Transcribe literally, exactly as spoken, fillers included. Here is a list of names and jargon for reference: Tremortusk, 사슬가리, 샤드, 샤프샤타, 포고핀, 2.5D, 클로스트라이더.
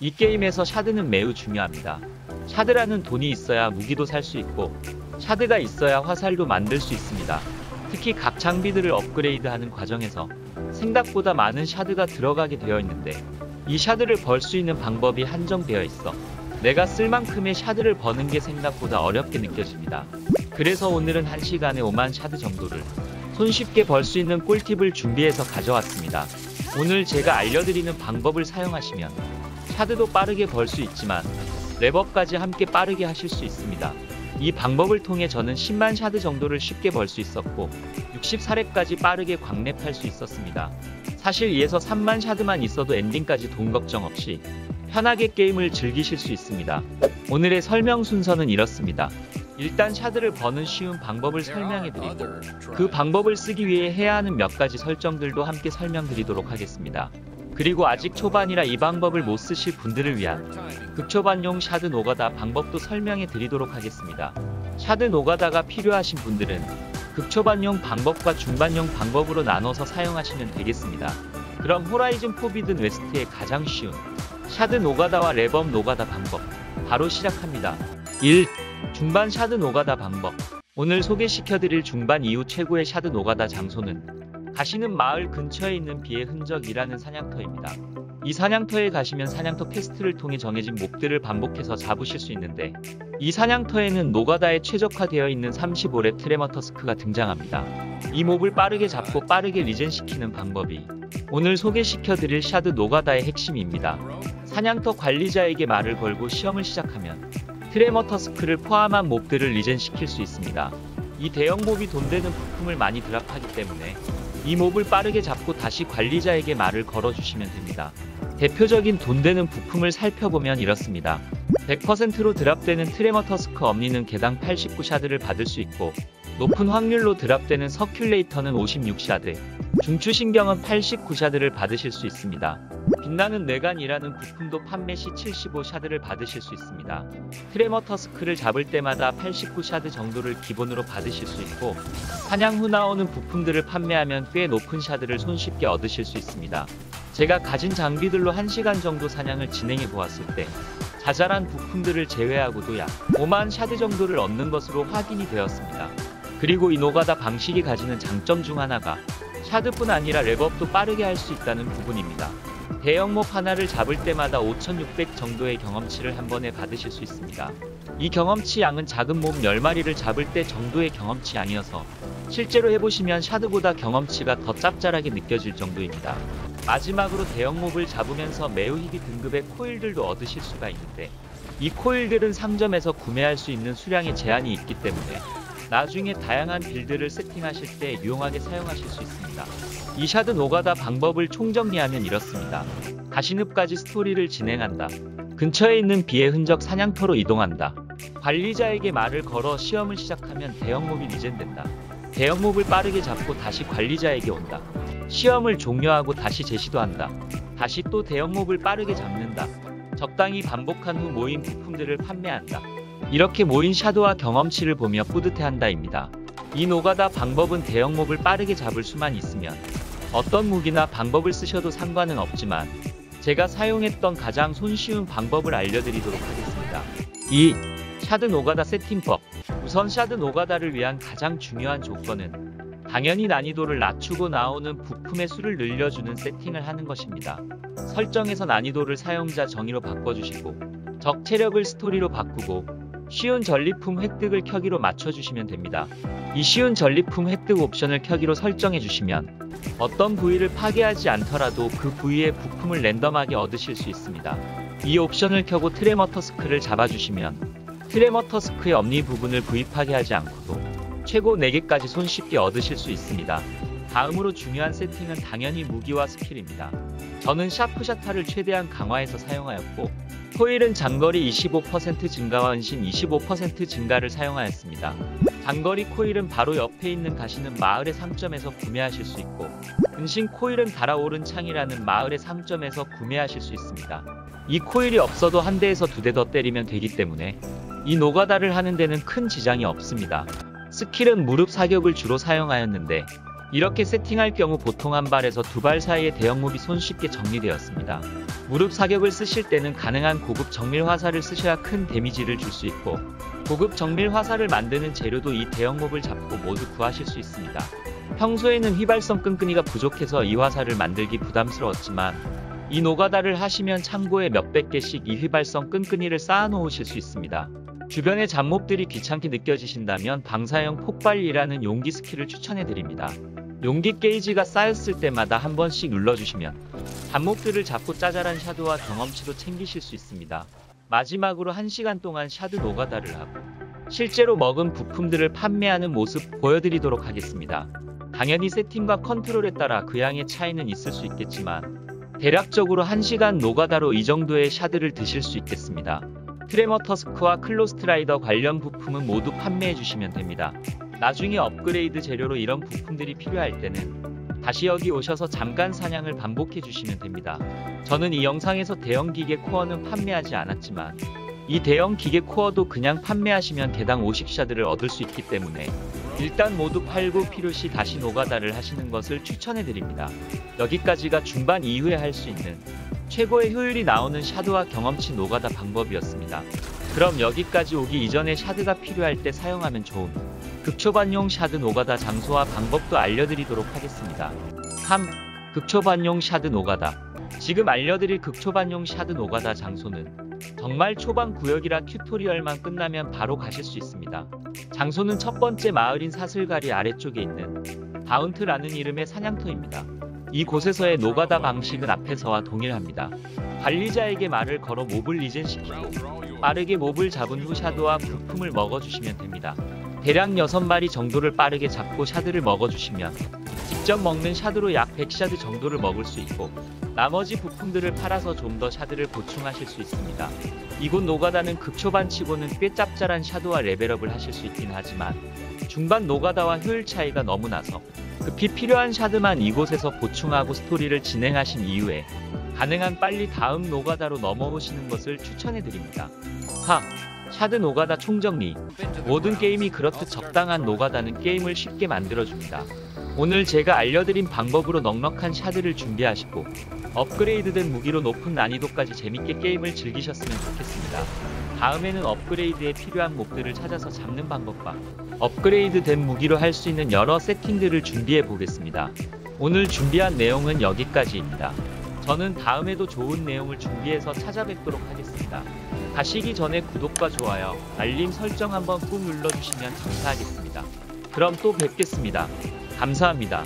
이 게임에서 샤드는 매우 중요합니다. 샤드라는 돈이 있어야 무기도 살 수 있고 샤드가 있어야 화살도 만들 수 있습니다. 특히 각 장비들을 업그레이드하는 과정에서 생각보다 많은 샤드가 들어가게 되어 있는데 이 샤드를 벌 수 있는 방법이 한정되어 있어 내가 쓸 만큼의 샤드를 버는 게 생각보다 어렵게 느껴집니다. 그래서 오늘은 한 시간에 오만 샤드 정도를 손쉽게 벌 수 있는 꿀팁을 준비해서 가져왔습니다. 오늘 제가 알려드리는 방법을 사용하시면 샤드도 빠르게 벌 수 있지만 랩업까지 함께 빠르게 하실 수 있습니다. 이 방법을 통해 저는 십만 샤드 정도를 쉽게 벌 수 있었고 육십사 렙까지 빠르게 광랩할 수 있었습니다. 사실 이에서 삼만 샤드만 있어도 엔딩까지 돈 걱정 없이 편하게 게임을 즐기실 수 있습니다. 오늘의 설명 순서는 이렇습니다. 일단 샤드를 버는 쉬운 방법을 설명해드리고 그 방법을 쓰기 위해 해야 하는 몇 가지 설정들도 함께 설명드리도록 하겠습니다. 그리고 아직 초반이라 이 방법을 못 쓰실 분들을 위한 극초반용 샤드 노가다 방법도 설명해드리도록 하겠습니다. 샤드 노가다가 필요하신 분들은 극초반용 방법과 중반용 방법으로 나눠서 사용하시면 되겠습니다. 그럼 호라이즌 포비든 웨스트의 가장 쉬운 샤드 노가다와 랩업 노가다 방법 바로 시작합니다. 일. 중반 샤드 노가다 방법. 오늘 소개시켜드릴 중반 이후 최고의 샤드 노가다 장소는 가시는 마을 근처에 있는 비의 흔적이라는 사냥터입니다. 이 사냥터에 가시면 사냥터 퀘스트를 통해 정해진 몹들을 반복해서 잡으실 수 있는데 이 사냥터에는 노가다에 최적화되어 있는 삼십오 렙 트레머터스크가 등장합니다. 이 몹을 빠르게 잡고 빠르게 리젠시키는 방법이 오늘 소개시켜드릴 샤드 노가다의 핵심입니다. 사냥터 관리자에게 말을 걸고 시험을 시작하면 트레머터스크를 포함한 몹들을 리젠시킬 수 있습니다. 이 대형 몹이 돈 되는 부품을 많이 드랍하기 때문에 이 몹을 빠르게 잡고 다시 관리자에게 말을 걸어주시면 됩니다. 대표적인 돈 되는 부품을 살펴보면 이렇습니다. 백 퍼센트로 드랍되는 트레머터스크 엄니는 개당 팔십구 샤드를 받을 수 있고 높은 확률로 드랍되는 서큘레이터는 오십육 샤드, 중추신경은 팔십구 샤드를 받으실 수 있습니다. 빛나는 뇌간이라는 부품도 판매 시 칠십오 샤드를 받으실 수 있습니다. 트레머터스크를 잡을 때마다 팔십구 샤드 정도를 기본으로 받으실 수 있고 사냥 후 나오는 부품들을 판매하면 꽤 높은 샤드를 손쉽게 얻으실 수 있습니다. 제가 가진 장비들로 한 시간 정도 사냥을 진행해 보았을 때 자잘한 부품들을 제외하고도 약 오만 샤드 정도를 얻는 것으로 확인이 되었습니다. 그리고 이 노가다 방식이 가지는 장점 중 하나가 샤드뿐 아니라 랩업도 빠르게 할 수 있다는 부분입니다. 대형 몹 하나를 잡을 때마다 오천육백 정도의 경험치를 한 번에 받으실 수 있습니다. 이 경험치 양은 작은 몹 열 마리를 잡을 때 정도의 경험치 양이어서 실제로 해보시면 샤드보다 경험치가 더 짭짤하게 느껴질 정도입니다. 마지막으로 대형 몹을 잡으면서 매우 희귀 등급의 코일들도 얻으실 수가 있는데 이 코일들은 상점에서 구매할 수 있는 수량의 제한이 있기 때문에 나중에 다양한 빌드를 세팅하실 때 유용하게 사용하실 수 있습니다. 이 샤드 노가다 방법을 총정리하면 이렇습니다. 가시늪까지 스토리를 진행한다. 근처에 있는 비의 흔적 사냥터로 이동한다. 관리자에게 말을 걸어 시험을 시작하면 대형 몹이 리젠된다. 대형 몹을 빠르게 잡고 다시 관리자에게 온다. 시험을 종료하고 다시 제시도 한다. 다시 또 대형 몹을 빠르게 잡는다. 적당히 반복한 후 모인 부품들을 판매한다. 이렇게 모인 샤드와 경험치를 보며 뿌듯해한다입니다. 이 노가다 방법은 대형 몹을 빠르게 잡을 수만 있으면 어떤 무기나 방법을 쓰셔도 상관은 없지만 제가 사용했던 가장 손쉬운 방법을 알려드리도록 하겠습니다. 이. 샤드 노가다 세팅법. 우선 샤드 노가다를 위한 가장 중요한 조건은 당연히 난이도를 낮추고 나오는 부품의 수를 늘려주는 세팅을 하는 것입니다. 설정에서 난이도를 사용자 정의로 바꿔주시고 적 체력을 스토리로 바꾸고 쉬운 전리품 획득을 켜기로 맞춰주시면 됩니다. 이 쉬운 전리품 획득 옵션을 켜기로 설정해주시면 어떤 부위를 파괴하지 않더라도 그 부위의 부품을 랜덤하게 얻으실 수 있습니다. 이 옵션을 켜고 트레머터스크를 잡아주시면 트레머터스크의 엄니 부분을 부위 파괴하지 않고도 최고 네 개까지 손쉽게 얻으실 수 있습니다. 다음으로 중요한 세팅은 당연히 무기와 스킬입니다. 저는 샤프샤타를 최대한 강화해서 사용하였고 코일은 장거리 이십오 퍼센트 증가와 은신 이십오 퍼센트 증가를 사용하였습니다. 장거리 코일은 바로 옆에 있는 가시는 마을의 상점에서 구매하실 수 있고 은신 코일은 달아오른 창이라는 마을의 상점에서 구매하실 수 있습니다. 이 코일이 없어도 한 대에서 두 대 더 때리면 되기 때문에 이 노가다를 하는 데는 큰 지장이 없습니다. 스킬은 무릎 사격을 주로 사용하였는데 이렇게 세팅할 경우 보통 한 발에서 두 발 사이의 대형몹이 손쉽게 정리되었습니다. 무릎 사격을 쓰실 때는 가능한 고급 정밀 화살을 쓰셔야 큰 데미지를 줄 수 있고, 고급 정밀 화살을 만드는 재료도 이 대형몹을 잡고 모두 구하실 수 있습니다. 평소에는 휘발성 끈끈이가 부족해서 이 화살을 만들기 부담스러웠지만 이 노가다를 하시면 창고에 몇백 개씩 이 휘발성 끈끈이를 쌓아 놓으실 수 있습니다. 주변의 잡몹들이 귀찮게 느껴지신다면 방사형 폭발이라는 용기 스킬을 추천해드립니다. 용기 게이지가 쌓였을 때마다 한 번씩 눌러주시면 잡몹들을 잡고 짜잘한 샤드와 경험치도 챙기실 수 있습니다. 마지막으로 한 시간 동안 샤드 노가다를 하고 실제로 먹은 부품들을 판매하는 모습 보여드리도록 하겠습니다. 당연히 세팅과 컨트롤에 따라 그 양의 차이는 있을 수 있겠지만 대략적으로 한 시간 노가다로 이 정도의 샤드를 드실 수 있겠습니다. 트레머터스크와 클로스트라이더 관련 부품은 모두 판매해 주시면 됩니다. 나중에 업그레이드 재료로 이런 부품들이 필요할 때는 다시 여기 오셔서 잠깐 사냥을 반복해 주시면 됩니다. 저는 이 영상에서 대형 기계 코어는 판매하지 않았지만 이 대형 기계 코어도 그냥 판매하시면 개당 오십 샤드를 얻을 수 있기 때문에 일단 모두 팔고 필요시 다시 노가다를 하시는 것을 추천해드립니다. 여기까지가 중반 이후에 할 수 있는 최고의 효율이 나오는 샤드와 경험치 노가다 방법이었습니다. 그럼 여기까지 오기 이전에 샤드가 필요할 때 사용하면 좋은 극초반용 샤드 노가다 장소와 방법도 알려드리도록 하겠습니다. 삼. 극초반용 샤드 노가다. 지금 알려드릴 극초반용 샤드 노가다 장소는 정말 초반 구역이라 튜토리얼만 끝나면 바로 가실 수 있습니다. 장소는 첫 번째 마을인 사슬가리 아래쪽에 있는 다운트라는 이름의 사냥터입니다. 이곳에서의 노가다 방식은 앞에서와 동일합니다. 관리자에게 말을 걸어 몹을 리젠시키고 빠르게 몹을 잡은 후 샤드와 부품을 먹어주시면 됩니다. 대략 여섯 마리 정도를 빠르게 잡고 샤드를 먹어주시면 직접 먹는 샤드로 약 백 샤드 정도를 먹을 수 있고, 나머지 부품들을 팔아서 좀 더 샤드를 보충하실 수 있습니다. 이곳 노가다는 극초반치고는 꽤 짭짤한 샤드와 레벨업을 하실 수 있긴 하지만 중반 노가다와 효율 차이가 너무 나서 급히 필요한 샤드만 이곳에서 보충하고 스토리를 진행하신 이후에 가능한 빨리 다음 노가다로 넘어오시는 것을 추천해드립니다. 사. 샤드 노가다 총정리. 모든 게임이 그렇듯 적당한 노가다는 게임을 쉽게 만들어줍니다. 오늘 제가 알려드린 방법으로 넉넉한 샤드를 준비하시고 업그레이드된 무기로 높은 난이도까지 재밌게 게임을 즐기셨으면 좋겠습니다. 다음에는 업그레이드에 필요한 몹들을 찾아서 잡는 방법과 업그레이드된 무기로 할 수 있는 여러 세팅들을 준비해 보겠습니다. 오늘 준비한 내용은 여기까지입니다. 저는 다음에도 좋은 내용을 준비해서 찾아뵙도록 하겠습니다. 가시기 전에 구독과 좋아요, 알림 설정 한번 꾹 눌러주시면 감사하겠습니다. 그럼 또 뵙겠습니다. 감사합니다.